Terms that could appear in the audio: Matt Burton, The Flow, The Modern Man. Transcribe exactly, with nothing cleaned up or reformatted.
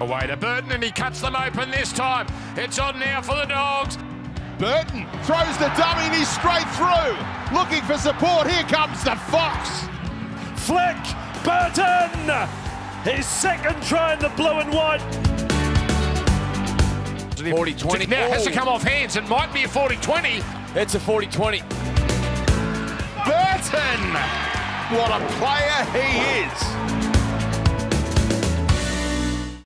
Away to Burton, and he cuts them open this time. It's on now for the Dogs. Burton throws the dummy and he's straight through. Looking for support, here comes the Fox. Flick, Burton! His second try in the blue and white. forty twenty. Now it has to come off hands, it might be a forty twenty. It's a forty twenty. Burton! What a player he is!